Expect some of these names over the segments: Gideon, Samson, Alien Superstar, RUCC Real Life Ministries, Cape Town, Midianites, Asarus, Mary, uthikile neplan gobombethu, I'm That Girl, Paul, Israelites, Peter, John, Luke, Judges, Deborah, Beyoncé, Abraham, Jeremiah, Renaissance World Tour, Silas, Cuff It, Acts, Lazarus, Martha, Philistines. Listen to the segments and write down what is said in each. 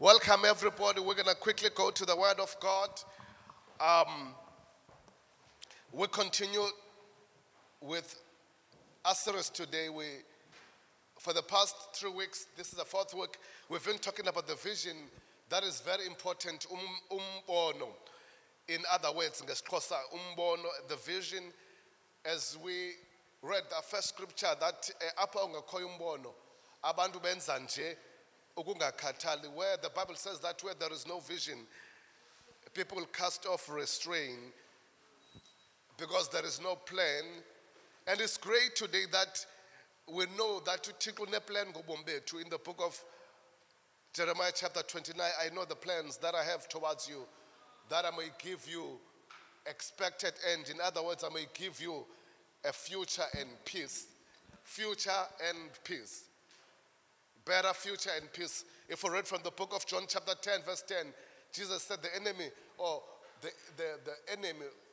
Welcome, everybody. We're going to quickly go to the Word of God. We continue with Asarus today. For the past 3 weeks, this is the fourth week, we've been talking about the vision. That is very important. In other words, the vision, as we read the first scripture, that where the Bible says that where there is no vision, people cast off restraint because there is no plan. And it's great today that we know that uthikile neplan gobombethu in the book of Jeremiah chapter 29, I know the plans that I have towards you, that I may give you expected end. In other words, I may give you a future and peace. Future and peace. Better future and peace. If we read from the book of John chapter 10, verse 10, Jesus said the enemy,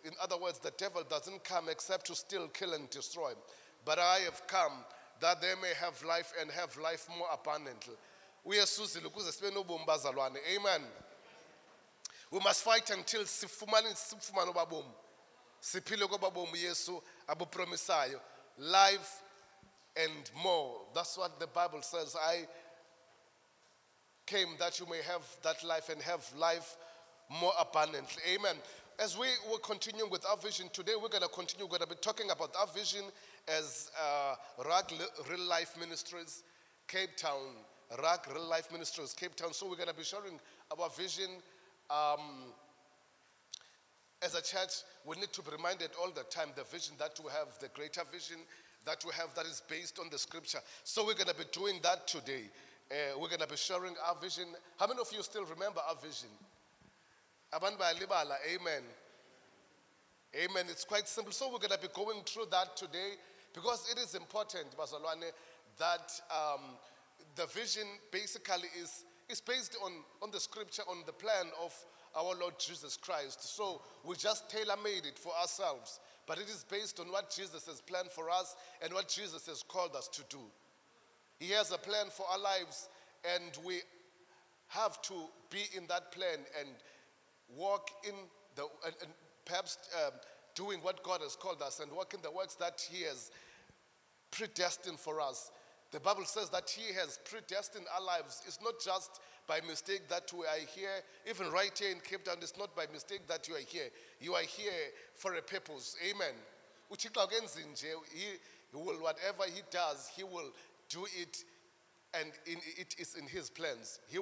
in other words, the devil doesn't come except to steal, kill, and destroy. But I have come that they may have life and have life more abundantly. Amen. We must fight until life and more. That's what the Bible says. I came that you may have that life and have life more abundantly. Amen. As we will continue with our vision today, we're going to continue. We're going to be talking about our vision as RUCC Real Life Ministries, Cape Town. RUCC Real Life Ministries, Cape Town. So we're going to be sharing our vision. As a church, we need to be reminded all the time the vision that we have, the greater vision that we have that is based on the scripture. So we're going to be doing that today. We're going to be sharing our vision. How many of you still remember our vision? Amen. Amen. It's quite simple. So we're going to be going through that today because it is important, that the vision basically is based on the scripture, on the plan of our Lord Jesus Christ. So we just tailor-made it for ourselves. But it is based on what Jesus has planned for us and what Jesus has called us to do. He has a plan for our lives, and we have to be in that plan and walk in the, and perhaps doing what God has called us and walk in the works that he has predestined for us. The Bible says that he has predestined our lives. It's not just by mistake that we are here. Even right here in Cape Town, it's not by mistake that you are here. You are here for a purpose. Amen. He will, whatever he does, he will do it, and it is in his plans. He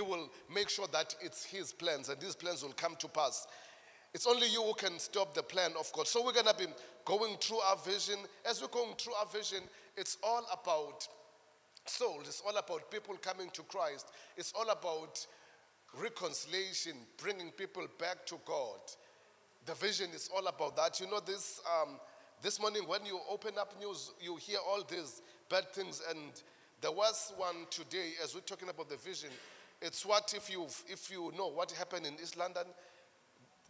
will make sure that it's his plans, and these plans will come to pass. It's only you who can stop the plan of God. So we're going to be going through our vision. As we're going through our vision, it's all about souls. It's all about people coming to Christ. It's all about reconciliation, bringing people back to God. The vision is all about that. You know, this morning when you open up news, you hear all these bad things. And the worst one today, as we're talking about the vision, it's what if you know what happened in East London.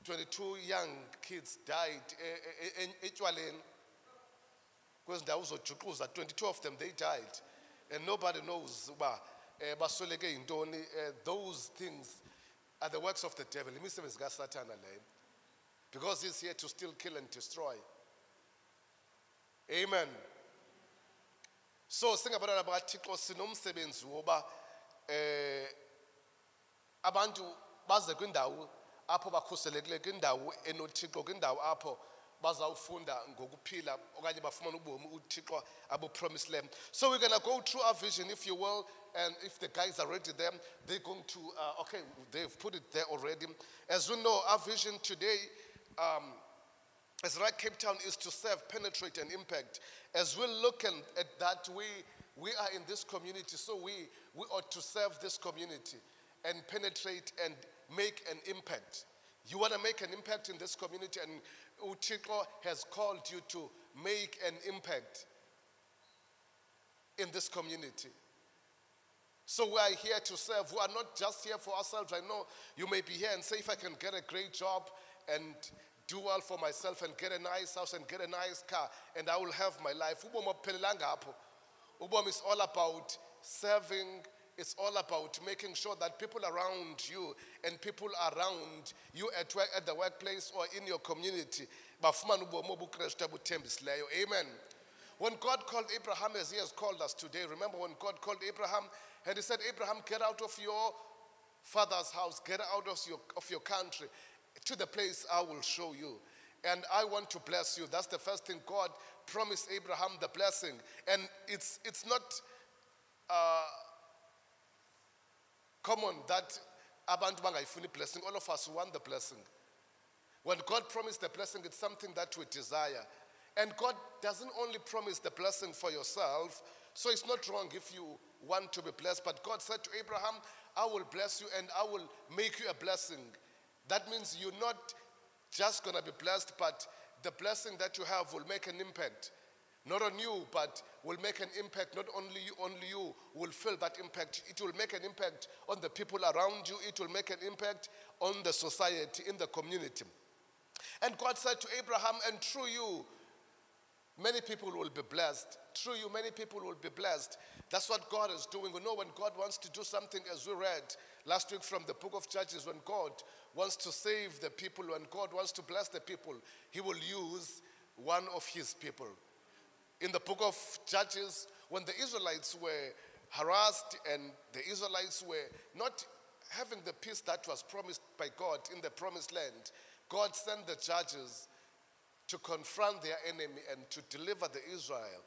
22 young kids died. 22 of them, they died. And nobody knows. Those things are the works of the devil. Because he's here to steal, kill, and destroy. Amen. So, sing about abantu apho bakhuselekile kwindawo enothixo kwindawo apho bazawufunda ngokuphila okanye bafumana ubomi uthixo abo promised land. So we're going to go through our vision, if you will, and if the guys are ready there, they're going to okay, they've put it there already. As we know, our vision today as RUCC Cape Town is to serve, penetrate, and impact. As we look at that, we are in this community, so we ought to serve this community and penetrate and make an impact. You want to make an impact in this community, and uThixo has called you to make an impact in this community. So we are here to serve. We are not just here for ourselves. I know you may be here and say, if I can get a great job and do well for myself and get a nice house and get a nice car, and I will have my life. Ubomi is all about serving It's all about making sure that people around you and people around you at work, at the workplace or in your community, amen. When God called Abraham as he has called us today, remember when God called Abraham and he said, Abraham, get out of your father's house, get out of your country to the place I will show you. And I want to bless you. That's the first thing God promised Abraham, the blessing. And it's not common that abantu bangayifuni blessing. All of us want the blessing. When God promised the blessing, it's something that we desire. And God doesn't only promise the blessing for yourself, so it's not wrong if you want to be blessed. But God said to Abraham, I will bless you and I will make you a blessing. That means you're not just going to be blessed, but the blessing that you have will make an impact. Not on you, but will make an impact. Not only you will feel that impact. It will make an impact on the people around you. It will make an impact on the society, in the community. And God said to Abraham, and through you, many people will be blessed. Through you, many people will be blessed. That's what God is doing. We know when God wants to do something, as we read last week from the book of Judges, when God wants to save the people, when God wants to bless the people, he will use one of his people. In the book of Judges, when the Israelites were harassed and the Israelites were not having the peace that was promised by God in the promised land, God sent the judges to confront their enemy and to deliver the Israel.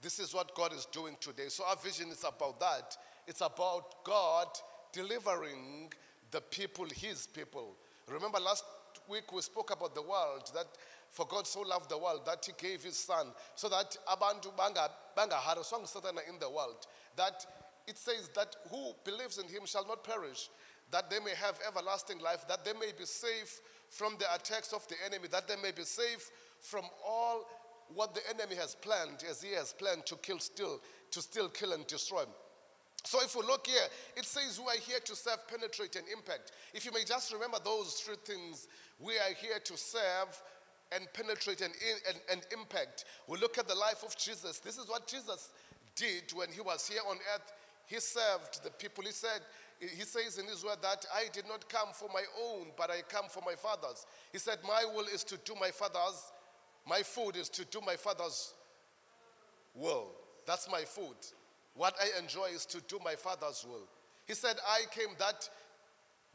This is what God is doing today. So our vision is about that. It's about God delivering the people, his people. Remember last week we spoke about the world, that for God so loved the world that he gave his son, so that abantu banga haraswanga Satan in the world, that it says that who believes in him shall not perish, that they may have everlasting life, that they may be safe from the attacks of the enemy, that they may be safe from all what the enemy has planned, as he has planned to kill, steal, kill and destroy. So if we look here, it says we are here to serve, penetrate, and impact. If you may just remember those three things, we are here to serve and penetrate and impact. We look at the life of Jesus. This is what Jesus did when he was here on earth. He served the people. He said, he says in his word that I did not come for my own, but I come for my Father's. He said, my will is to do my Father's. My food is to do my Father's will. That's my food. What I enjoy is to do my Father's will. He said, I came that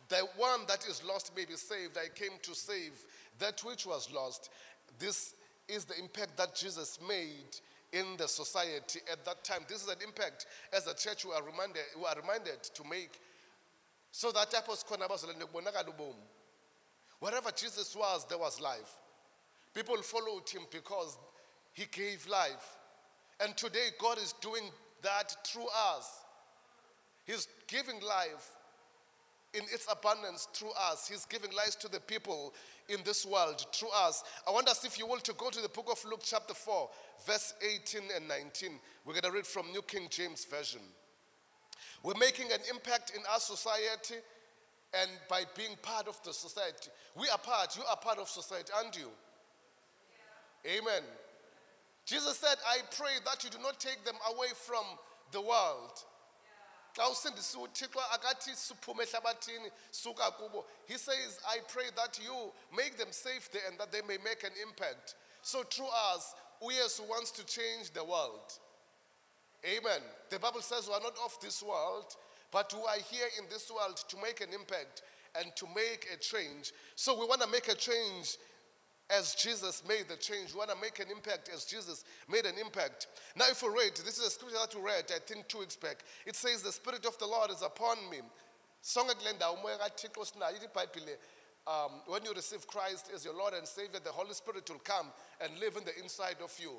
the one that is lost may be saved. I came to save that which was lost. This is the impact that Jesus made in the society at that time. This is an impact as a church we are reminded to make. So that wherever Jesus was, there was life. People followed him because he gave life. And today God is doing that through us. He's giving life in its abundance through us. He's giving life to the people in this world through us. I want us, if you will, to go to the book of Luke chapter 4, verse 18 and 19. We're going to read from New King James Version. We're making an impact in our society, and by being part of the society. We are part, you are part of society, aren't you? Yeah. Amen. Jesus said, I pray that you do not take them away from the world. He says, I pray that you make them safe there and that they may make an impact. So through us, we as who wants to change the world. Amen. The Bible says we are not of this world, but we are here in this world to make an impact and to make a change. So we want to make a change as Jesus made the change. We want to make an impact as Jesus made an impact. Now if we read, this is a scripture that we read, I think 2 weeks back. It says, the Spirit of the Lord is upon me. When you receive Christ as your Lord and Savior, the Holy Spirit will come and live in the inside of you.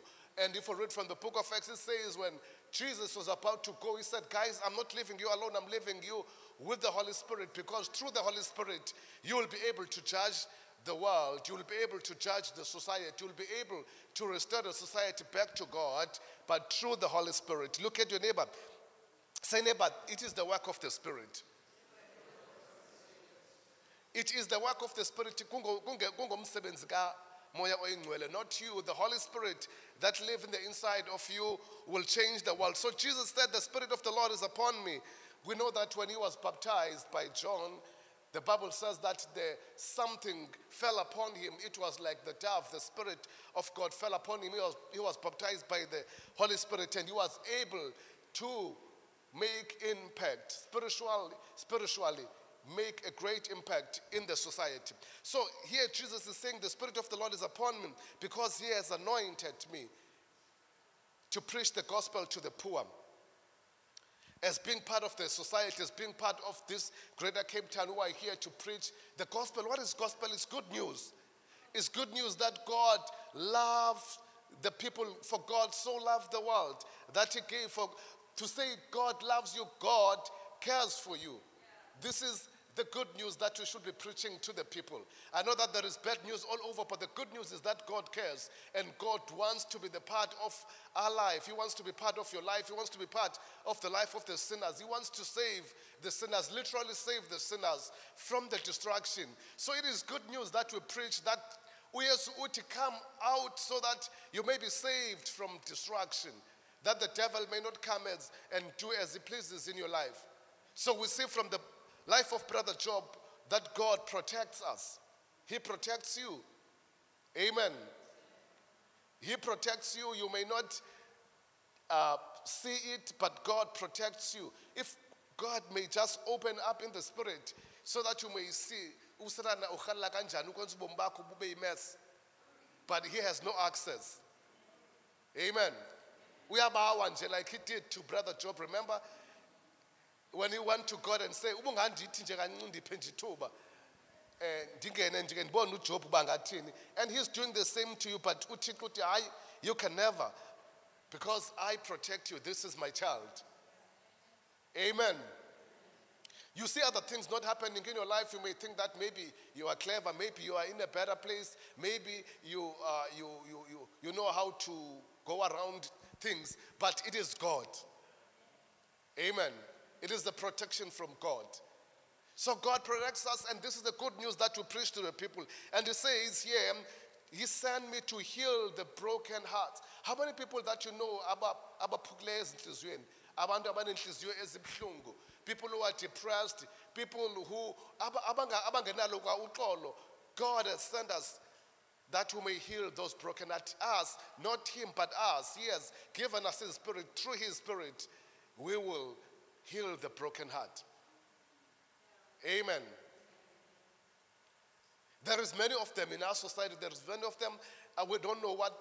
And if we read from the book of Acts, it says when Jesus was about to go, he said, guys, I'm not leaving you alone, I'm leaving you with the Holy Spirit, because through the Holy Spirit, you will be able to judge the world, you will be able to judge the society, you will be able to restore the society back to God, but through the Holy Spirit. Look at your neighbor. Say, neighbor, it is the work of the Spirit. It is the work of the Spirit, not you. The Holy Spirit that lives in the inside of you will change the world. So Jesus said, the Spirit of the Lord is upon me We know that when he was baptized by John, the Bible says that something fell upon him. It was like the dove, the Spirit of God fell upon him. He was baptized by the Holy Spirit, and he was able to make impact, spiritually make a great impact in the society. So here Jesus is saying, the Spirit of the Lord is upon me because he has anointed me to preach the gospel to the poor. As being part of the society, as being part of this greater Cape Town, who are here to preach the gospel. What is gospel? It's good news. It's good news that God loved the people, for God so loved the world that he gave. To say God loves you, God cares for you. This is the good news that we should be preaching to the people. I know that there is bad news all over, but the good news is that God cares and God wants to be the part of our life. He wants to be part of your life. He wants to be part of the life of the sinners. He wants to save the sinners, literally save the sinners from the destruction. So it is good news that we preach, that we as uthi come out so that you may be saved from destruction, that the devil may not come and do as he pleases in your life. So we see from the life of Brother Job that God protects us. He protects you. Amen. He protects you. You may not see it, but God protects you. If God may just open up in the spirit so that you may see, but he has no access. Amen. We are like he did to Brother Job, remember? When he went to God and said, and he's doing the same to you, but you can never, because I protect you. This is my child. Amen. You see other things not happening in your life. You may think that maybe you are clever, maybe you are in a better place, maybe you know how to go around things, but it is God. Amen. It is the protection from God. So God protects us, and this is the good news that we preach to the people. And he says here, he sent me to heal the broken hearts. How many people that you know about people who are depressed, people who God has sent us that we may heal those broken at us, not him, but us. He has given us his spirit. Through his spirit, we will heal the broken heart. Amen. There is many of them in our society. There is many of them, and we don't know what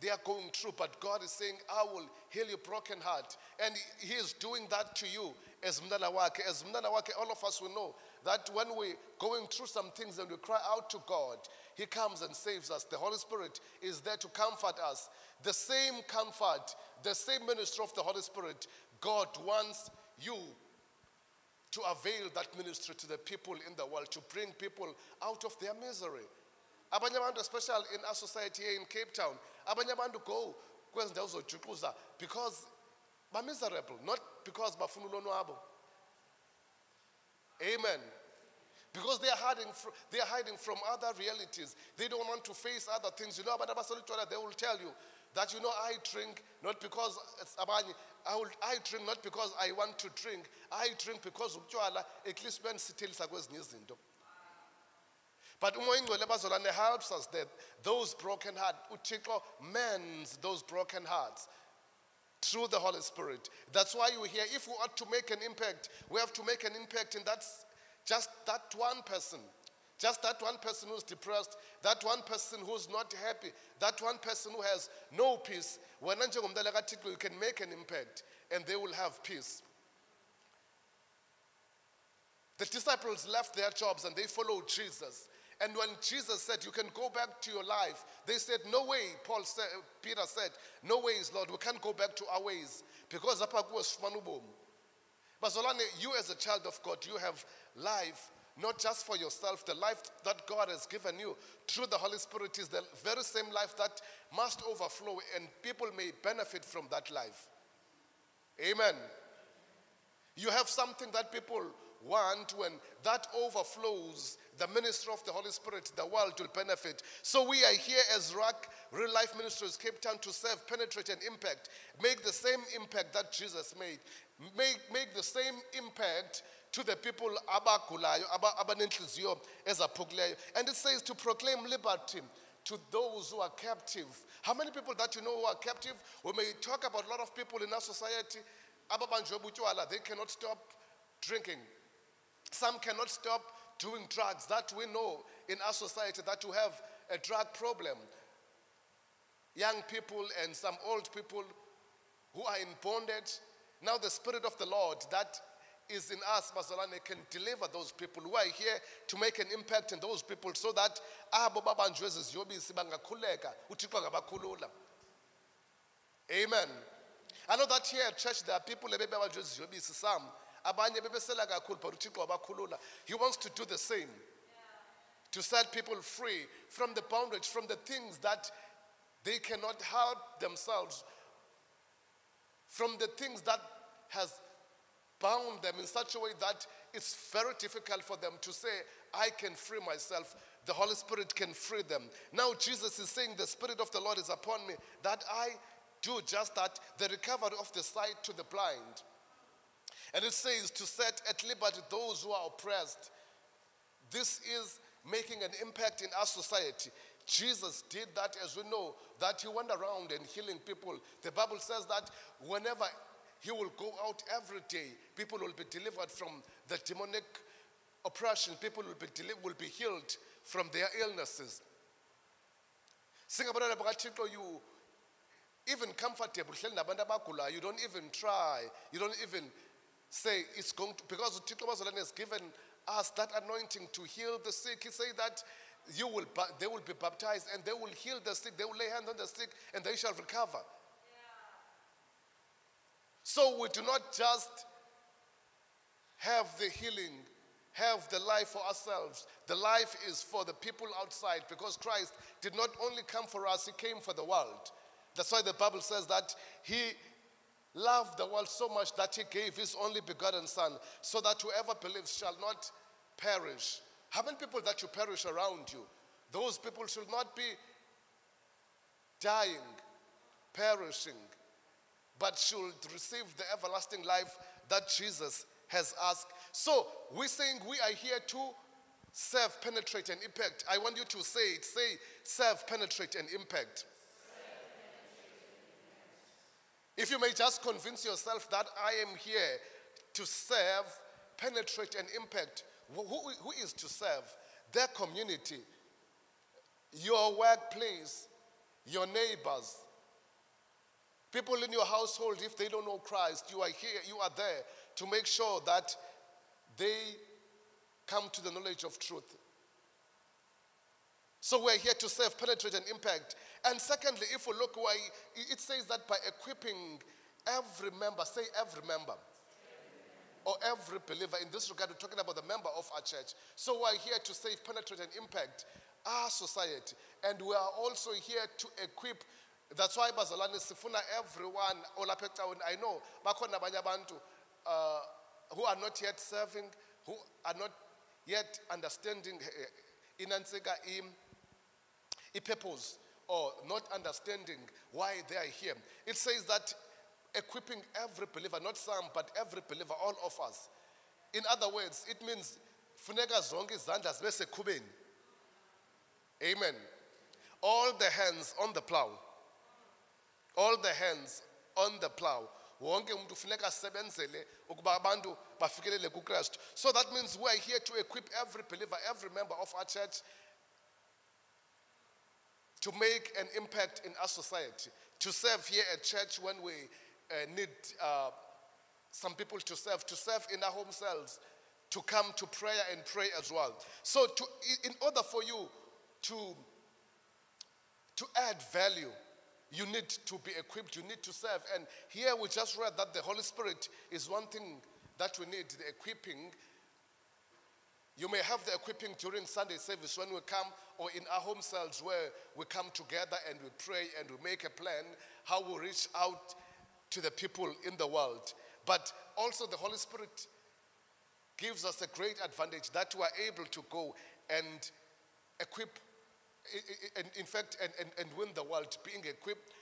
they are going through, but God is saying, I will heal your broken heart. And he is doing that to you as mntwana wakhe. As mntwana wakhe, all of us will know that when we're going through some things and we cry out to God, he comes and saves us. The Holy Spirit is there to comfort us. The same comfort, the same ministry of the Holy Spirit, God wants you to avail that ministry to the people in the world, to bring people out of their misery. Abanye abantu, especially in our society here in Cape Town, abanye abantu go because they're miserable, not because they're funa ulonwabo. Amen. Because they are hiding from other realities. They don't want to face other things. You know, but they will tell you that, you know, I drink not because it's abanye. I drink not because I want to drink. I drink because at least when but it helps us that those broken hearts, uthixo mends those broken hearts through the Holy Spirit. That's why you hear, if we ought to make an impact, we have to make an impact, and that's just that one person. Just that one person who's depressed, that one person who's not happy, that one person who has no peace. When you can make an impact, and they will have peace. The disciples left their jobs and they followed Jesus. And when Jesus said, you can go back to your life, they said, no way. Peter said, no ways, Lord, we can't go back to our ways. Because you as a child of God, you have life, not just for yourself. The life that God has given you through the Holy Spirit is the very same life that must overflow, and people may benefit from that life. Amen. You have something that people want. When that overflows, the ministry of the Holy Spirit, the world will benefit. So we are here as RUCC Real Life Ministries Cape Town to serve, penetrate, and impact. Make the same impact that Jesus made. make the same impact to the people abagulayo, abanenhliziyo ezaphukileyo. And it says to proclaim liberty to those who are captive. How many people that you know who are captive? We may talk about a lot of people in our society. They cannot stop drinking. Some cannot stop doing drugs. That we know in our society that you have a drug problem. Young people and some old people who are in bondage. Now the Spirit of the Lord that is in us, Mazalane, can deliver those people who are here to make an impact in those people so that amen. I know that here at church there are people, he wants to do the same, yeah, to set people free from the bondage, from the things that they cannot help themselves, from the things that has bound them in such a way that it's very difficult for them to say, I can free myself. The Holy Spirit can free them. Now Jesus is saying, the Spirit of the Lord is upon me, that I do just that, the recovery of the sight to the blind. And it says to set at liberty those who are oppressed. This is making an impact in our society. Jesus did that, as we know, that he went around and healing people. The Bible says that whenever he will go out every day, people will be delivered from the demonic oppression. People will be healed from their illnesses. You even comfortable. You don't even try. You don't even say it's going to, because Tito has given us that anointing to heal the sick. He said that they will be baptized and they will heal the sick. They will lay hands on the sick and they shall recover. So we do not just have the healing, have the life for ourselves. The life is for the people outside, because Christ did not only come for us, he came for the world. That's why the Bible says that he loved the world so much that he gave his only begotten son, so that whoever believes shall not perish. How many people that you perish around you? Those people should not be dying, perishing, but should receive the everlasting life that Jesus has asked. So we're saying we are here to serve, penetrate, and impact. I want you to say it. Say, serve, penetrate, and impact. If you may just convince yourself that I am here to serve, penetrate, and impact. Who is to serve? Their community, your workplace, your neighbors, people in your household. If they don't know Christ, you are here, you are there to make sure that they come to the knowledge of truth. So we're here to serve, penetrate, and impact. And secondly, if we look why, it says that by equipping every member, say every member, or every believer. In this regard, we're talking about the member of our church. So we're here to save, penetrate, and impact our society. And we are also here to equip. That's why Bazalani Sifuna, everyone, I know, who are not yet serving, who are not yet understanding purpose, or not understanding why they are here. It says that equipping every believer, not some, but every believer, all of us. In other words, it means amen. All the hands on the plow. All the hands on the plow. So that means we are here to equip every believer, every member of our church, to make an impact in our society. To serve here at church when we need some people to serve in our home cells, to come to prayer and pray as well. So in order for you to add value, you need to be equipped, you need to serve. And here we just read that the Holy Spirit is one thing that we need, the equipping. You may have the equipping during Sunday service when we come, or in our home cells where we come together and we pray and we make a plan how we reach out to the people in the world. But also the Holy Spirit gives us a great advantage that we are able to go and equip, in fact, and win the world, being equipped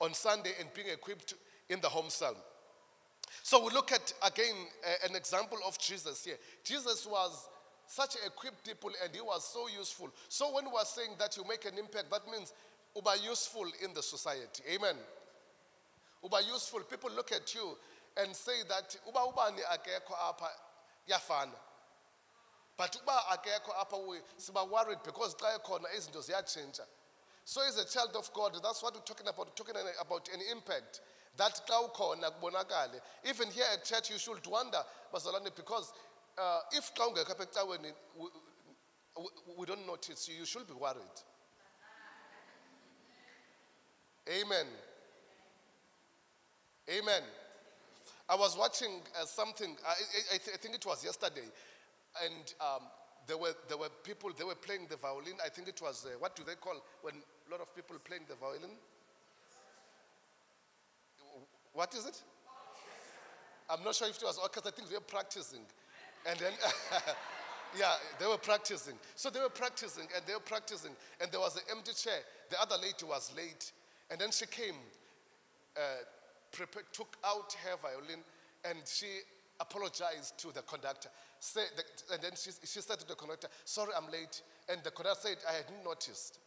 on Sunday and being equipped in the home cell. So we look at, again, an example of Jesus here. Jesus was such an equipped people and he was so useful. So when we are saying that you make an impact, that means you are useful in the society. Amen. You are useful. People look at you and say that uba ubani akekho apha yafana. But uba akekho apha siba worried because xa ekhona izinto ziyatshintsha. So as a child of God, that's what we're talking about. We're talking about an impact. That xa ukhona kubonakale. Even here at church, you should wonder, because if xa ungekho apha ecaweni, we don't notice you. You should be worried. Amen. Amen. I was watching something. I think it was yesterday, and there were people. They were playing the violin. I think it was what do they call when a lot of people playing the violin? What is it? I'm not sure if it was orchestra. I think they were practicing, and then yeah, they were practicing. So they were practicing and they were practicing, and there was an empty chair. The other lady was late, and then she came. Took out her violin and she apologized to the conductor. And then she said to the conductor, "Sorry, I'm late." And the conductor said, "I hadn't noticed."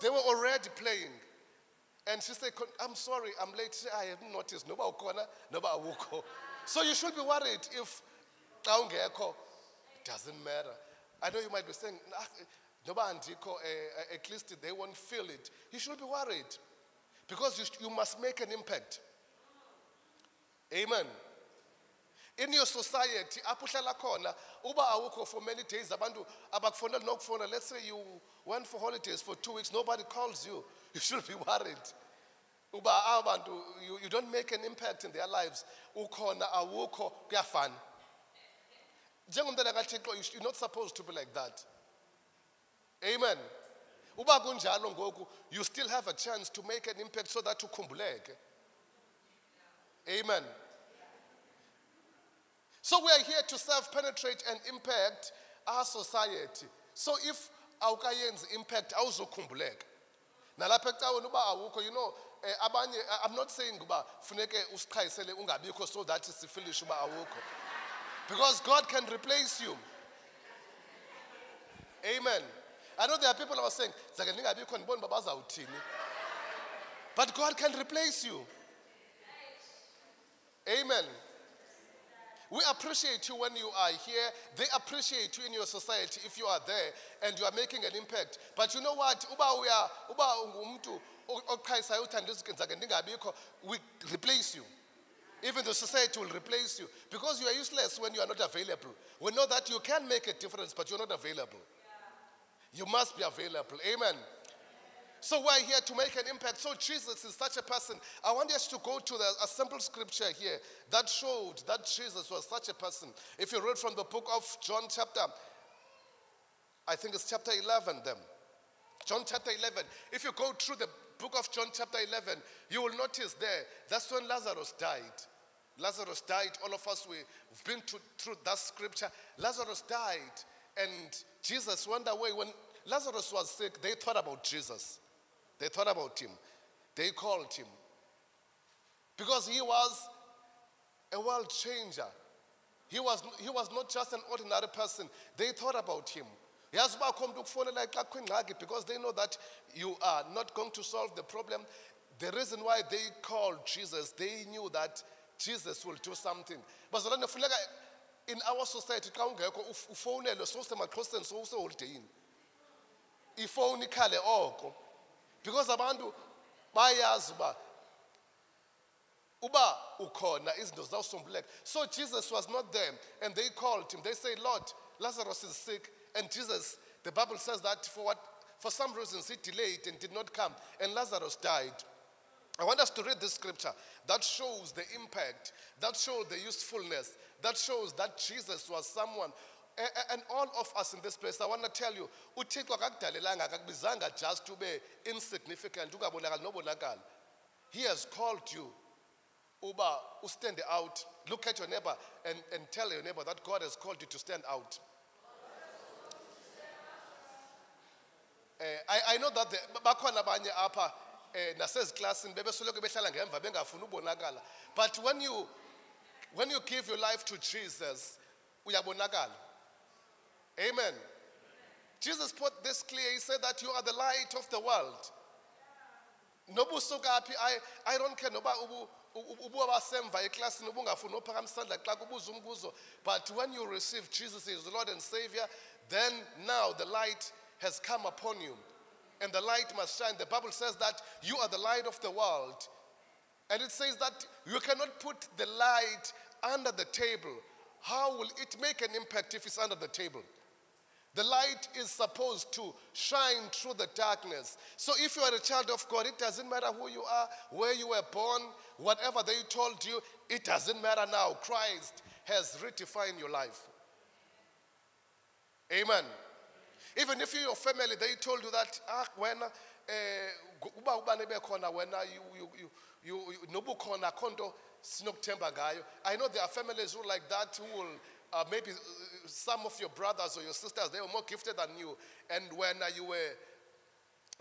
They were already playing. And she said, "I'm sorry, I'm late. I hadn't noticed." So you should be worried if it doesn't matter. I know you might be saying, at least they won't feel it. You should be worried. Because you must make an impact. Amen. In your society, for many days, let's say you went for holidays for 2 weeks, nobody calls you. You should be worried. You don't make an impact in their lives. You're not supposed to be like that. Amen. You still have a chance to make an impact so that you kumbuleke. Amen. So we are here to self-penetrate and impact our society. So if awukayenzi impact, awuzokumbuleka. Nalapha ecaweni uba awukho, you know, abanye, I'm not saying uba funeke usiqhayisele ungabikho so that sifilish uba awukho. Because God can replace you. Amen. I know there are people who are saying, but God can replace you. Amen. We appreciate you when you are here. They appreciate you in your society if you are there and you are making an impact. But you know what? We replace you. Even the society will replace you. Because you are useless when you are not available. We know that you can make a difference, but you're not available. You must be available. Amen. So we're here to make an impact. So Jesus is such a person. I want us to go to a simple scripture here that showed that Jesus was such a person. If you read from the book of John chapter, I think it's chapter 11 then. John chapter 11. If you go through the book of John chapter 11, you will notice there, that's when Lazarus died. Lazarus died. All of us, we've been through that scripture. Lazarus died. And Jesus went away. When Lazarus was sick, they thought about Jesus. They thought about him. They called him. Because he was a world changer. He was not just an ordinary person. They thought about him. Because they know that you are not going to solve the problem. The reason why they called Jesus, they knew that Jesus will do something. But in our society, because abantu bayazi uba ukhona izinto zizawusombuleka. So Jesus was not there, and they called him. They say, "Lord, Lazarus is sick," and Jesus, the Bible says that for some reasons he delayed and did not come, and Lazarus died. I want us to read this scripture that shows the impact, that shows the usefulness, that shows that Jesus was someone. And all of us in this place, I want to tell you, uthixo akakudalelanga akakubizanga just to be insignificant. He has called you. Uba, stand out. Look at your neighbor and tell your neighbor that God has called you to stand out. I know that the But when you give your life to Jesus, amen. Jesus put this clear. He said that you are the light of the world. I don't care. But when you receive Jesus as the Lord and Savior, then now the light has come upon you. And the light must shine. The Bible says that you are the light of the world. And it says that you cannot put the light under the table. How will it make an impact if it's under the table? The light is supposed to shine through the darkness. So if you are a child of God, it doesn't matter who you are, where you were born, whatever they told you, it doesn't matter now. Christ has redefined your life. Amen. Even if your family, they told you that, I know there are families who like that who will, maybe some of your brothers or your sisters, they were more gifted than you. And when you were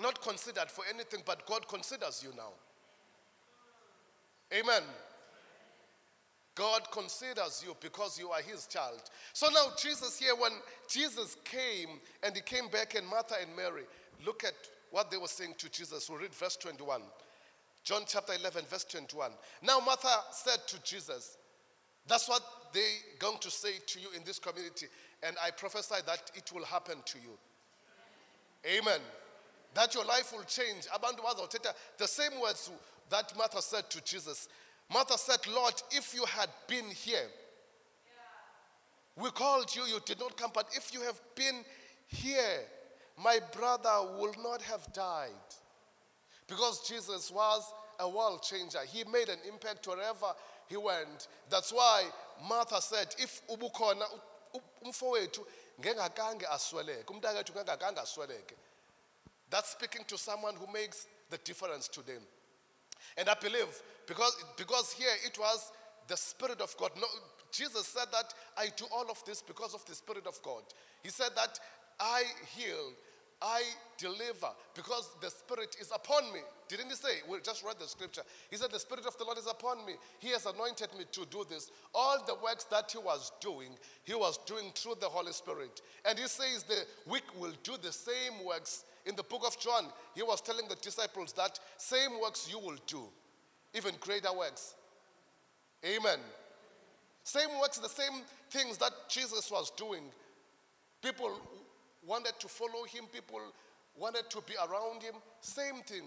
not considered for anything, but God considers you now. Amen. God considers you because you are his child. So now Jesus here, when Jesus came and he came back, and Martha and Mary, look at what they were saying to Jesus. We'll read verse 21. John chapter 11, verse 21. Now Martha said to Jesus, that's what they're going to say to you in this community, and I prophesy that it will happen to you. Amen. That your life will change. The same words that Martha said to Jesus. Martha said, Lord, if you had been here, we called you, you did not come, but if you have been here, my brother would not have died. Because Jesus was a world changer. He made an impact wherever he went. That's why Martha said, if ubukhona umfowethu ngengakanga asweleke, umntakethu ngengakanga asweleke. That's speaking to someone who makes the difference to them. And I believe, because here it was the Spirit of God. No, Jesus said that I do all of this because of the Spirit of God. He said that I heal, I deliver, because the Spirit is upon me. Didn't he say? We just read the scripture. He said the Spirit of the Lord is upon me. He has anointed me to do this. All the works that he was doing through the Holy Spirit. And he says the weak will do the same works. In the book of John, he was telling the disciples that same works you will do, even greater works. Amen. Same works, the same things that Jesus was doing. People wanted to follow him. People wanted to be around him. Same thing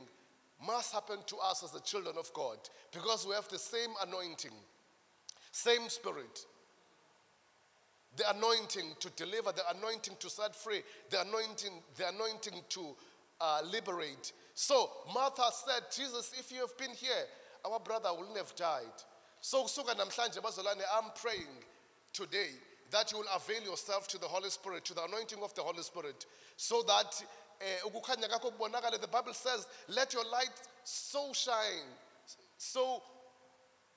must happen to us as the children of God, because we have the same anointing, same Spirit. The anointing to deliver, the anointing to set free, the anointing to liberate. So Martha said, Jesus, if you have been here, our brother wouldn't have died. So I'm praying today that you will avail yourself to the Holy Spirit, to the anointing of the Holy Spirit, so that, the Bible says, let your light so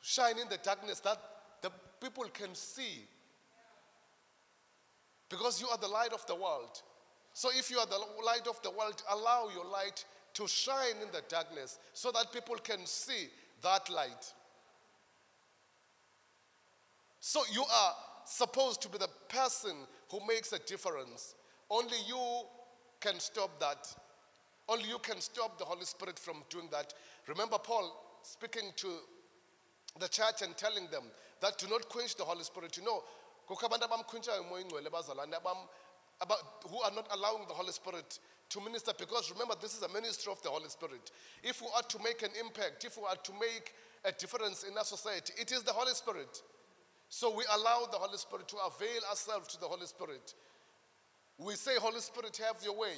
shine in the darkness that the people can see. Because you are the light of the world. So if you are the light of the world, allow your light to shine in the darkness so that people can see that light. So you are supposed to be the person who makes a difference. Only you can stop that. Only you can stop the Holy Spirit from doing that. Remember Paul speaking to the church and telling them that do not quench the Holy Spirit. You know, who are not allowing the Holy Spirit to minister, because remember, this is a ministry of the Holy Spirit. If we are to make an impact, if we are to make a difference in our society, it is the Holy Spirit. So we allow the Holy Spirit to avail ourselves to the Holy Spirit. We say, Holy Spirit, have your way.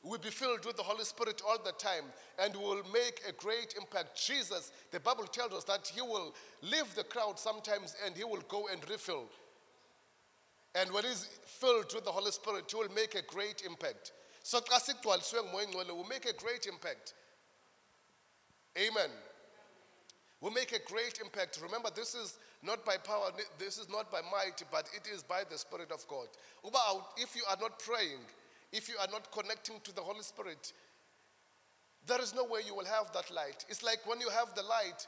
We'll be filled with the Holy Spirit all the time, and we'll make a great impact. Jesus, the Bible tells us that he will leave the crowd sometimes and he will go and refill. And when he's filled with the Holy Spirit, he will make a great impact. So we'll make a great impact. Amen. We'll make a great impact. Remember, this is not by power, this is not by might, but it is by the Spirit of God. If you are not praying, if you are not connecting to the Holy Spirit, There is no way you will have that light. It's like when you have the light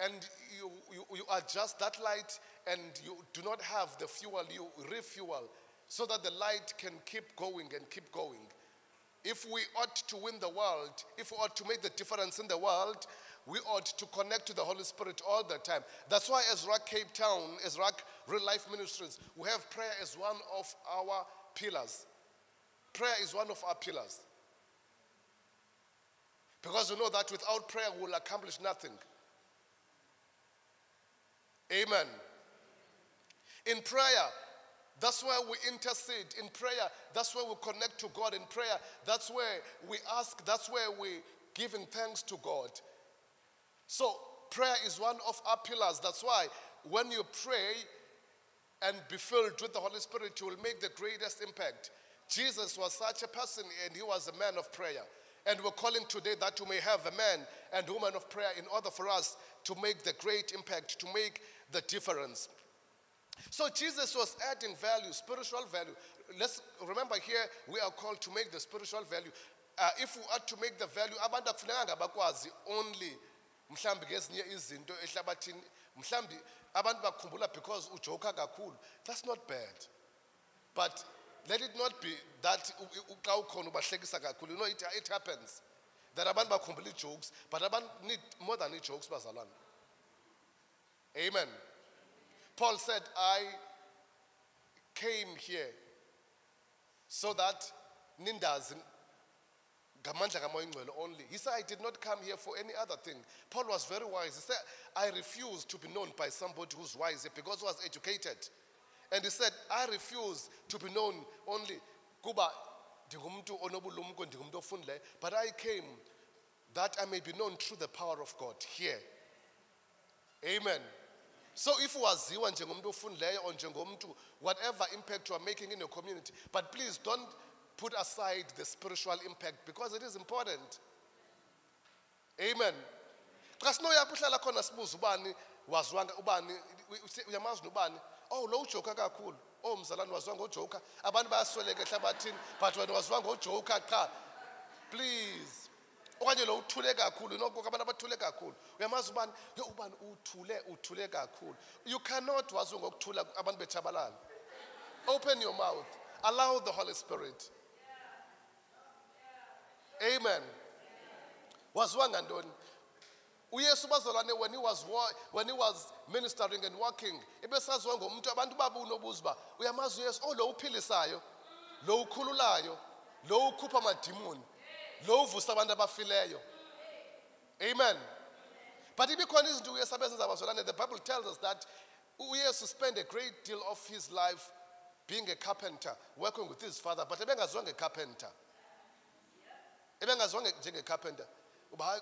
and you adjust that light and you do not have the fuel, you refuel so that the light can keep going and keep going. If we ought to win the world, if we ought to make the difference in the world, we ought to connect to the Holy Spirit all the time. That's why as RUCC Cape Town, as RUCC Real Life Ministries, we have prayer as one of our pillars. Prayer is one of our pillars. Because we know that without prayer we will accomplish nothing. Amen. In prayer, that's where we intercede. In prayer, that's where we connect to God. In prayer, that's where we ask. That's where we give in thanks to God. So prayer is one of our pillars. That's why when you pray and be filled with the Holy Spirit, you will make the greatest impact. Jesus was such a person, and he was a man of prayer. And we're calling today that you may have a man and woman of prayer in order for us to make the great impact, to make the difference. So Jesus was adding value, spiritual value. Let's remember here, we are called to make the spiritual value. If we are to make the value, abantu kufuneka bakwazi only mhlambi ngezinye izinto ehlabathini, mhlambi abantu bakukhumbula because ujoka kakhulu. That's not bad. But let it not be that you know it happens. That abantu bakukhumbula jokes, but abantu need more than jokes bazalwane. Amen. Paul said, I came here so that Nindas only. He said, I did not come here for any other thing. Paul was very wise. He said, I refuse to be known by somebody who's wise because he was educated. And he said, I refuse to be known only. But I came that I may be known through the power of God here. Amen. So if waziwa njengomntu ofundileyo or njengomntu, whatever impact you are making in your community, but please don't put aside the spiritual impact because it is important. Amen. Oh, lo ujoka kakhulu. Oh, mzalwane waziwa ngojoka. Abantu bayasweleka ehlabathini, but wena waziwa ngojoka qha. Please. You cannot open your mouth. Allow the Holy Spirit. Amen. When he was ministering and working, Amen. But the Bible tells us that we used to spend a great deal of his life being a carpenter, working with his father, but he was a carpenter. That's why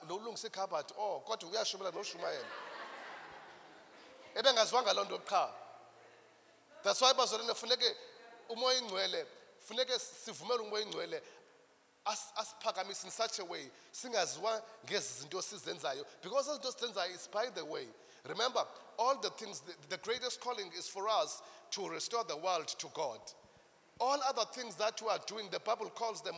us pagamis in such a way, singers one guess because as those things are inspired the way. Remember, all the things, the greatest calling is for us to restore the world to God. All other things that we are doing, the Bible calls them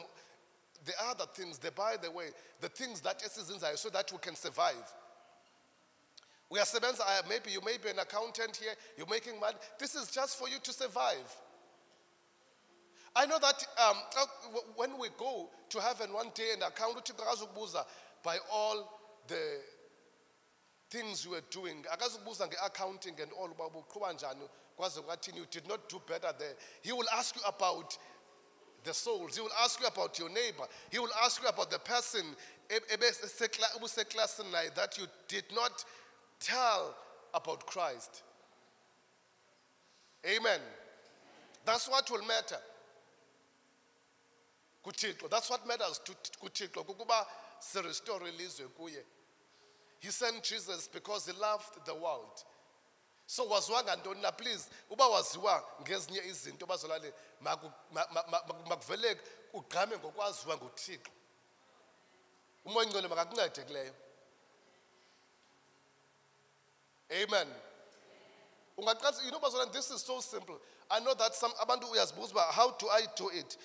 the other things, the by the way, the things that is inside so that we can survive. We are servants, maybe you may be an accountant here, you're making money. This is just for you to survive. I know that when we go to heaven one day and account by all the things you were doing, accounting and all, you did not do better there. He will ask you about the souls. He will ask you about your neighbor. He will ask you about the person that you did not tell about Christ. Amen. That's what will matter. That's what matters to Kuchitlo. He sent Jesus because he loved the world. So please, uba waziwa ngezinye izinto bazalwane makuvele ugqame ngokwaziwa nguThixo. Umoya ngcwele makakuncede kuleyo. Amen. You know, bazalwane, this is so simple. I know that some abantu uyazibuzwa, how do I do it?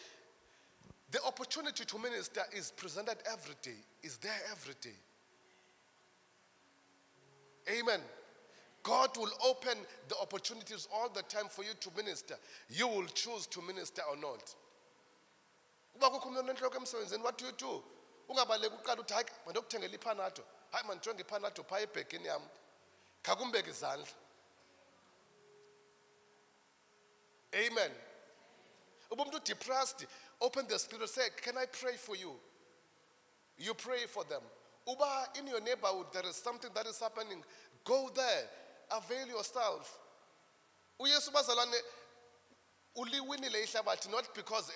The opportunity to minister is presented every day, is there every day. Amen. God will open the opportunities all the time for you to minister. You will choose to minister or not. What do you do? Amen. Depressed, open the spirit, say, can I pray for you? You pray for them. Uba, in your neighborhood, there is something that is happening. Go there, avail yourself. Not because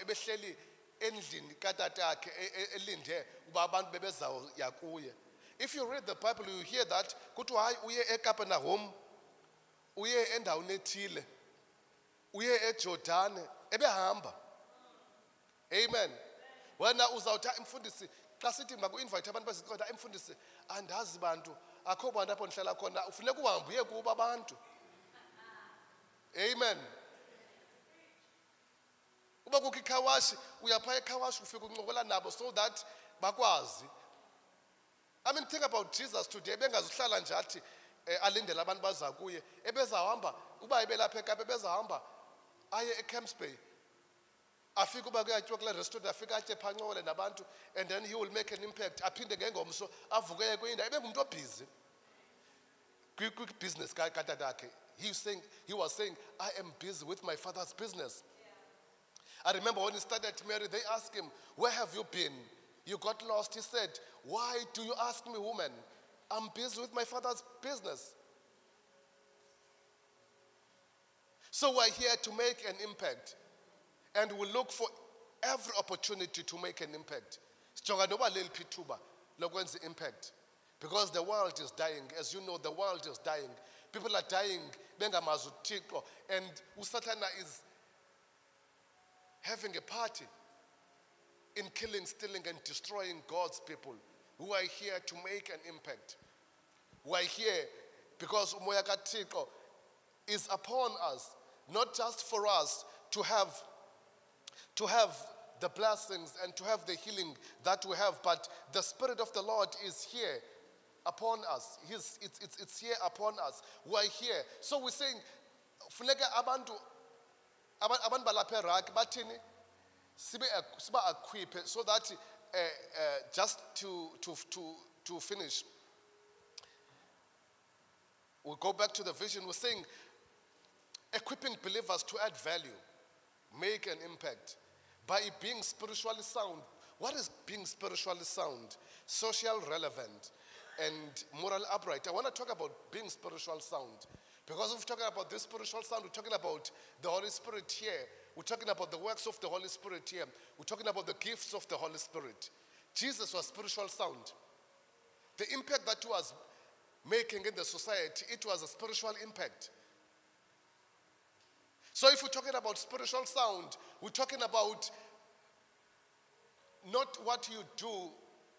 if you read the Bible, you hear that amen. When I was out in Fundisi, Classity Magu invite a person called Mfundisi and Husbandu, a coband upon Shalakona, Funaguan, Biaguba Bantu. Amen. Ubaguki Kawash, we apply Kawash with Fukumola Nabo so that Bagwazi. I mean, think about Jesus today, Bengas Salanjati. Alinde labantu zakuye ebeza hamba uba ibela pheka ebeza hamba aye eCamps Bay afika uba kuyatyiwa kule restaurant afika atye phanqole nabantu and then he will make an impact aphinde ngengomso avuke kwinda ebe ngumuntu obhizi quick business ka katatake he was saying I am busy with my father's business. I remember when he started Mary, they asked him, where have you been? You got lost. He said, why do you ask me, woman? I'm busy with my father's business. So we're here to make an impact. And we look for every opportunity to make an impact. Because the world is dying. As you know, the world is dying. People are dying. And Usatana is having a party in killing, stealing, and destroying God's people. We are here to make an impact. We are here because umoya kaThixo is upon us, not just for us to have the blessings and to have the healing that we have, but the Spirit of the Lord is here upon us. It's here upon us. We are here. So we're saying, funeka abantu balapha eRUCC bathini siba equipped so that. Just to finish, we'll go back to the vision. We're saying, equipping believers to add value, make an impact by being spiritually sound. What is being spiritually sound? Social, relevant, and moral upright. I want to talk about being spiritual sound. Because we're talking about this spiritual sound, we're talking about the Holy Spirit here. We're talking about the works of the Holy Spirit here. We're talking about the gifts of the Holy Spirit. Jesus was spiritual sound. The impact that he was making in the society, it was a spiritual impact. So if we're talking about spiritual sound, we're talking about not what you do,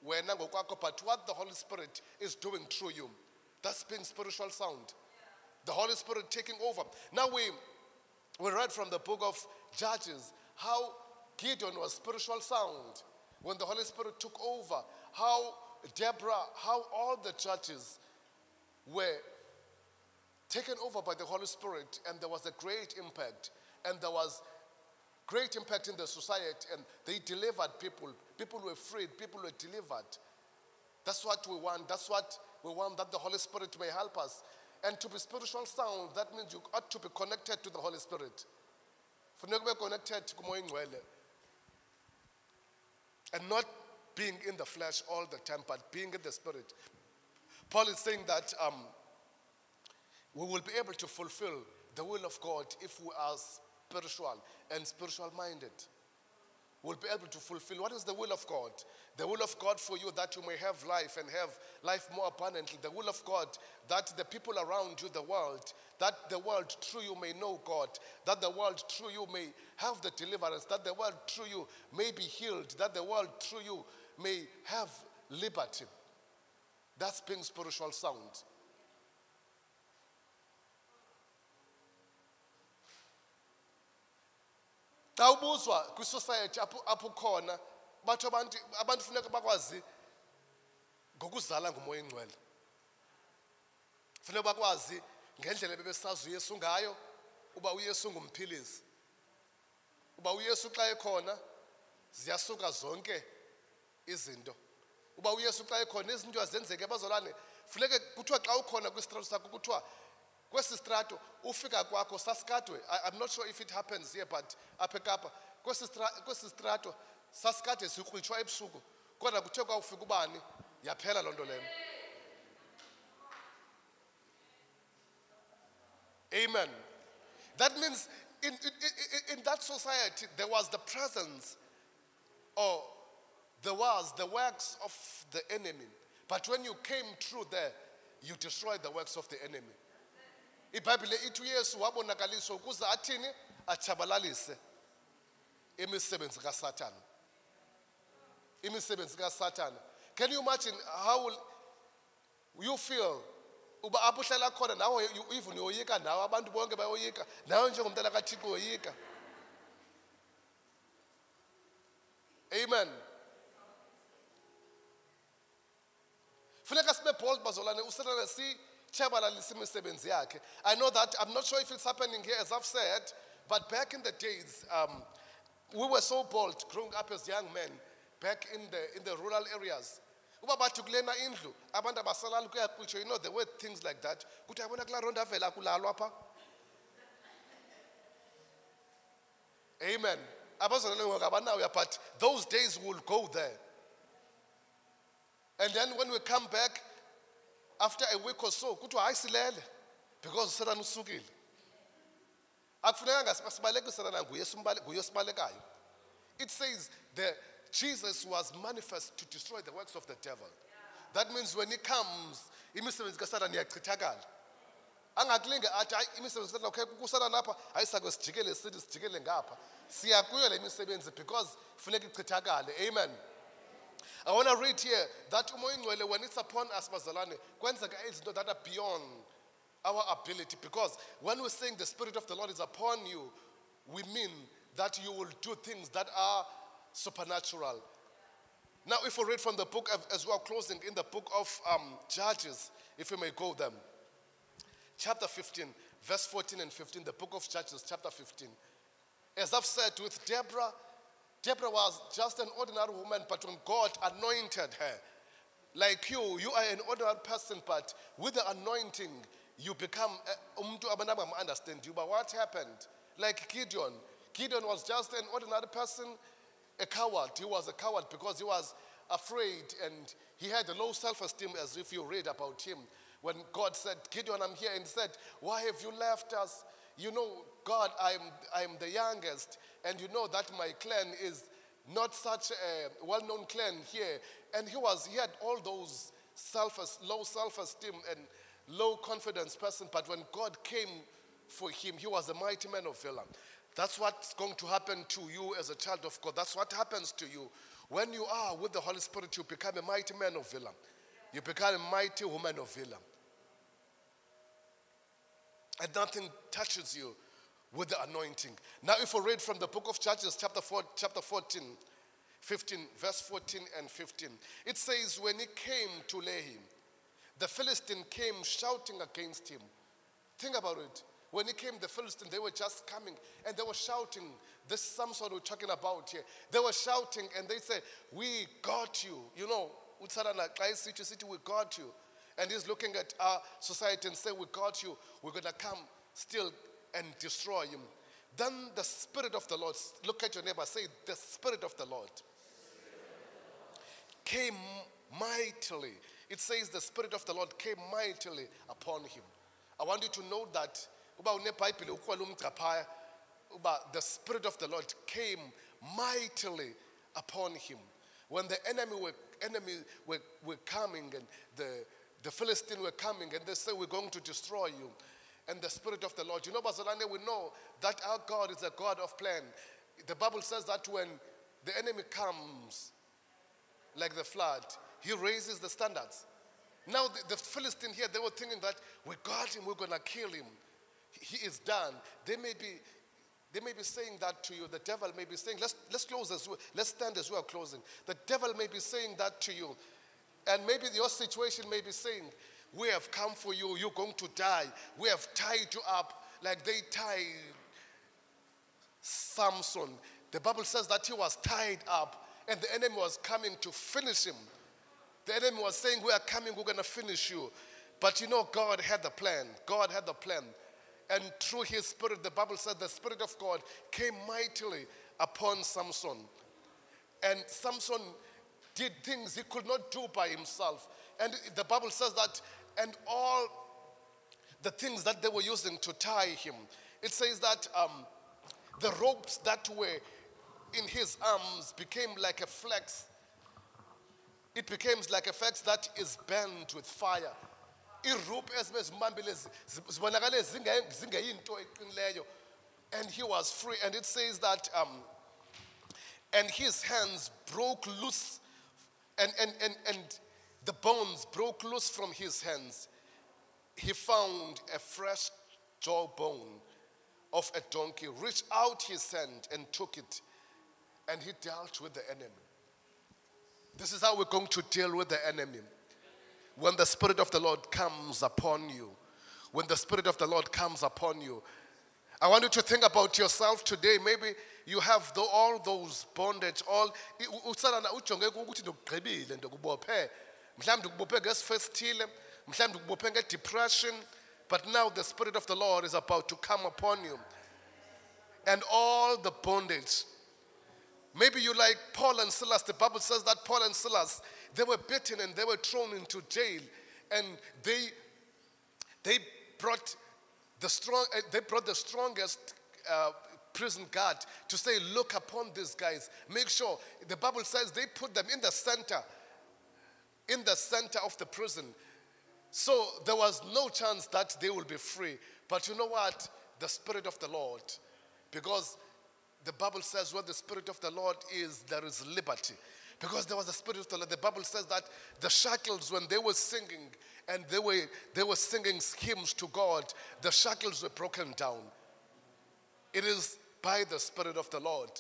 but what the Holy Spirit is doing through you. That's being spiritual sound. The Holy Spirit taking over. Now we read from the book of Judges how Gideon was spiritual sound when the Holy Spirit took over. How Deborah, how all the judges were taken over by the Holy Spirit, and there was a great impact. And there was great impact in the society, and they delivered people. People were freed, people were delivered. That's what we want. That's what we want, that the Holy Spirit may help us. And to be spiritual sound, that means you ought to be connected to the Holy Spirit. And not being in the flesh all the time, but being in the Spirit. Paul is saying that we will be able to fulfill the will of God if we are spiritual and spiritual-minded. We'll be able to fulfill. What is the will of God? The will of God for you, that you may have life and have life more abundantly. The will of God that the people around you, the world, that the world through you may know God, that the world through you may have the deliverance, that the world through you may be healed, that the world through you may have liberty. That's being spiritual sound. Kawubuzwa ku society apho khona batho abantu funeka bakwazi ngokuzala ngumoya engcwele. Funeka bakwazi ngendlela bebesazi uYesu ngayo uba uYesu ngumphilisi. Uba uYesu xa ekhona ziyasuka zonke izinto. Uba uYesu xa ekhona izinto azenzeke abazolane. Funeka kuthiwa xa ukhona kwistrato sakho kuthiwa kwesi strato ufika kwakho saskatwe. I'm not sure if it happens here but apha eKapa kwesi strato saskatwe sikrwitshwa ebusuku kodwa kuthe kwawufika ubani yaphela lonto lemo. Amen. That means in that society there was the presence or there was the works of the enemy. But when you came through there, you destroyed the works of the enemy. Ibhayibhile ithi uYesu wabonakaliswa ukuze athini achabalalise imisebenzi kaSathane. Imisebenzi kaSathane. Can you imagine how will you feel uba abuhlala khona nawe even uyoyika nawe abantu bonke bayoyika nawe njengomntana kaThixo uyoyika. Amen. Funeka sibe bold bazolane uSathane si I know that, I'm not sure if it's happening here as I've said, but back in the days, we were so bold growing up as young men, back in the rural areas. You know, there were things like that. Amen. But those days we'll go there. And then when we come back, after a week or so, kuthiwa hayi silele because uSathane usukile. Akufunekanga sibaleke uSathane nguye sibalekayo. It says that Jesus was manifest to destroy the works of the devil. Yeah. That means when he comes, imisebenzi kaSathane iyachithakala. Angakulinge athi hayi imisebenzi kaSathane okay kuSathane lapha ayisake sijikele sithi sijikele ngapha. Siya kuyo le misebenzi because funeka ichithakale. Amen. I want to read here that when it's upon us, bazalwane, that are beyond our ability. Because when we're saying the Spirit of the Lord is upon you, we mean that you will do things that are supernatural. Now, if we read from the book as we are closing, in the book of Judges, if we may go them, chapter 15, verse 14 and 15, the book of Judges, chapter 15. As I've said, with Deborah was just an ordinary woman, but when God anointed her, like you are an ordinary person, but with the anointing, you become, understand you, but what happened? Like Gideon was just an ordinary person, a coward. He was a coward because he was afraid and he had a low self-esteem, as if you read about him. When God said, Gideon, I'm here, and said, why have you left us? You know, God, I am the youngest, and you know that my clan is not such a well-known clan here. And he had all those low self-esteem and low confidence person, but when God came for him, he was a mighty man of valor. That's what's going to happen to you as a child of God. That's what happens to you. When you are with the Holy Spirit, you become a mighty man of valor. You become a mighty woman of valor. And nothing touches you with the anointing. Now if we read from the book of Judges, chapter 15, verse 14 and 15. It says, when he came to lay him, the Philistine came shouting against him. Think about it. When he came, the Philistine, they were just coming and they were shouting. This is some sort of talking about here. They were shouting and they said, we got you. You know, we got you. And he's looking at our society and saying, we got you. We're going to come still and destroy him. Then the Spirit of the Lord, look at your neighbor, say, the Spirit of the Lord came mightily. It says the Spirit of the Lord came mightily upon him. I want you to know that the Spirit of the Lord came mightily upon him. When the enemy were coming and the Philistines were coming and they said, we're going to destroy you. And the Spirit of the Lord. You know, bazalwane, we know that our God is a God of plan. The Bible says that when the enemy comes, like the flood, he raises the standards. Now the Philistines here, they were thinking that we got him, we're going to kill him. He is done. They may be They may be saying that to you. The devil may be saying, let's close as well. Let's stand as we are closing. The devil may be saying that to you. And maybe your situation may be saying, we have come for you. You're going to die. We have tied you up like they tied Samson. The Bible says that he was tied up and the enemy was coming to finish him. The enemy was saying, we are coming, we're going to finish you. But you know, God had the plan. God had the plan. And through his spirit, the Bible said, the spirit of God came mightily upon Samson. And Samson did things he could not do by himself. And the Bible says that, and all the things that they were using to tie him, it says that the ropes that were in his arms became like a flax. It becomes like a flax that is burned with fire. And he was free. And it says that, and his hands broke loose, and the bones broke loose from his hands. He found a fresh jawbone of a donkey, reached out his hand and took it, and he dealt with the enemy. This is how we're going to deal with the enemy. When the Spirit of the Lord comes upon you, when the Spirit of the Lord comes upon you, I want you to think about yourself today. Maybe you have all those bondage, all. Depression, but now the Spirit of the Lord is about to come upon you. And all the bondage. Maybe you like Paul and Silas. The Bible says that Paul and Silas, they were beaten and they were thrown into jail. And they brought the strongest prison guard to say, look upon these guys. Make sure. The Bible says they put them in the center of the prison. So there was no chance that they will be free. But you know what? The Spirit of the Lord. Because the Bible says where the Spirit of the Lord is, there is liberty. Because there was the Spirit of the Lord. The Bible says that the shackles, when they were singing, and they were singing hymns to God, the shackles were broken down. It is by the Spirit of the Lord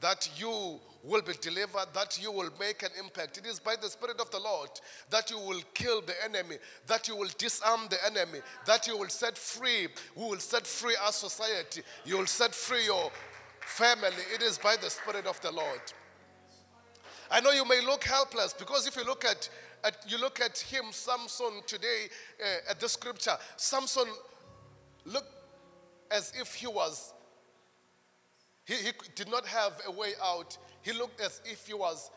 that you will be delivered, that you will make an impact. It is by the Spirit of the Lord that you will kill the enemy, that you will disarm the enemy, that you will set free. We will set free our society. You will set free your family. It is by the Spirit of the Lord. I know you may look helpless, because if you look at him, Samson, today at the scripture, Samson looked as if he was, he did not have a way out. He looked as if he was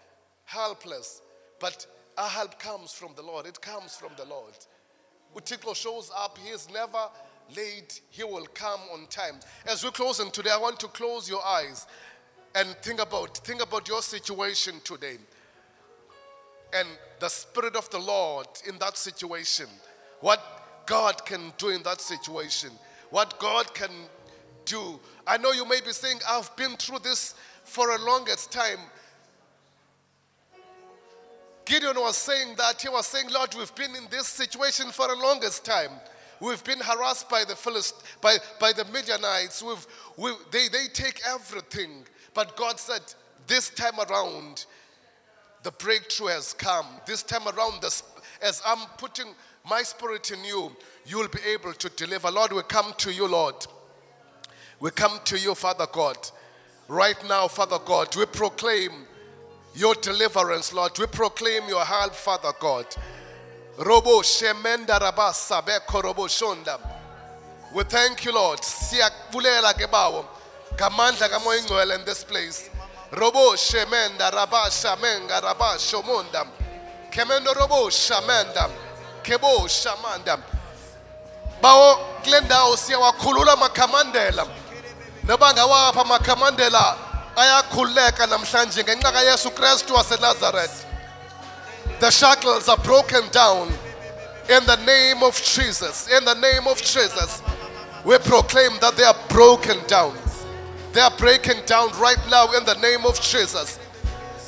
helpless. But our help comes from the Lord. It comes from the Lord. Uthixo shows up. He is never late. He will come on time. As we're closing today, I want to close your eyes and think about your situation today. And the Spirit of the Lord in that situation. What God can do in that situation. What God can do. I know you may be saying, I've been through this for a longest time. Gideon was saying that. He was saying, Lord, we've been in this situation for a longest time. We've been harassed by the Philistines, by the Midianites. They take everything. But God said, this time around, the breakthrough has come. This time around, as I'm putting my spirit in you, you will be able to deliver. Lord, we come to you, Lord. We come to you, Father God. Right now, Father God, we proclaim your deliverance, Lord. We proclaim your help, Father God. Robo shemenda rabasa beko robo shonda. We thank you, Lord. Siyakulela kebawo. Kamanda kamo ingwele in this place. Robo shemenda rabasha menga rabasho mondam. Kemendo robo shamendam. Kebo shamandam. Bao glenda osia wakulula makamandela. Nabanga wapa makamandela. Ayakuleka namhlanje ngenxa ka Yesu Kristu wase Nazareth. The shackles are broken down in the name of Jesus. In the name of Jesus, we proclaim that they are broken down. They are breaking down right now in the name of Jesus.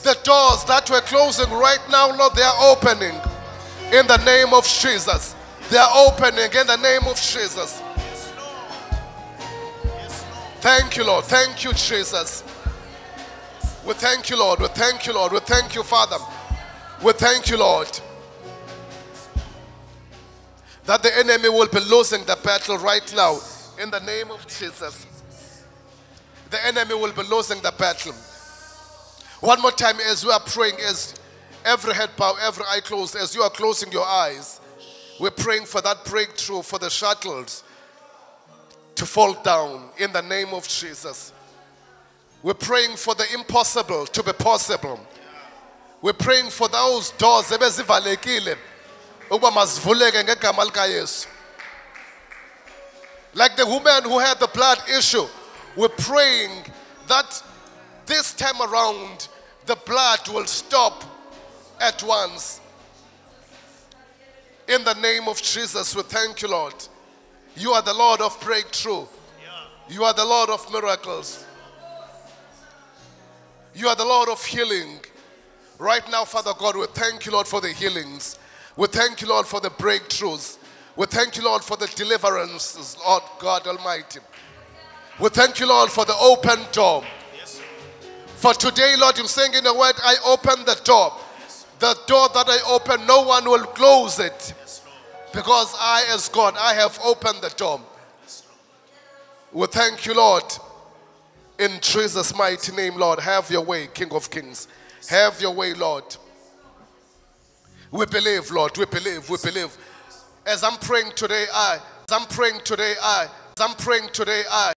The doors that were closing right now, Lord, they are opening in the name of Jesus. They are opening in the name of Jesus. Yes, Lord. Yes, Lord. Thank you, Lord. Thank you, Jesus. We thank you, Lord. We thank you, Lord. We thank you, Father. We thank you, Lord, that the enemy will be losing the battle right now in the name of Jesus. The enemy will be losing the battle. One more time as we are praying, as every head bow, every eye closed, as you are closing your eyes, we're praying for that breakthrough, for the shackles to fall down in the name of Jesus. We're praying for the impossible to be possible. We're praying for those doors like the woman who had the blood issue. We're praying that this time around the blood will stop at once. In the name of Jesus, we thank you, Lord. You are the Lord of breakthrough. You are the Lord of miracles. You are the Lord of healing. Right now, Father God, we thank you, Lord, for the healings. We thank you, Lord, for the breakthroughs. We thank you, Lord, for the deliverances, Lord God Almighty. We thank you, Lord, for the open door. For today, Lord, you're saying in the word, I open the door. The door that I open, no one will close it. Because I, as God, I have opened the door. We thank you, Lord. In Jesus' mighty name, Lord, have your way, King of Kings. Have your way, Lord. We believe, Lord. We believe. We believe. As I'm praying today, I. As I'm praying today, I. As I'm praying today, I.